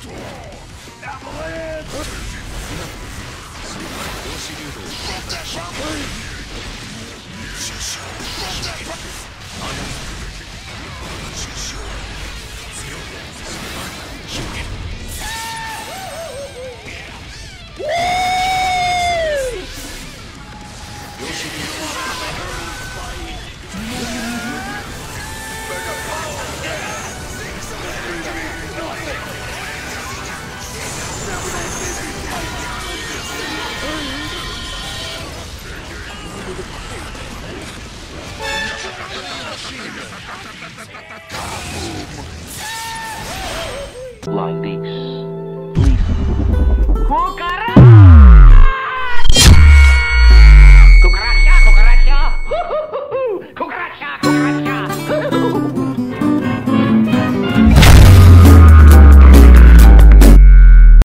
Avalanche!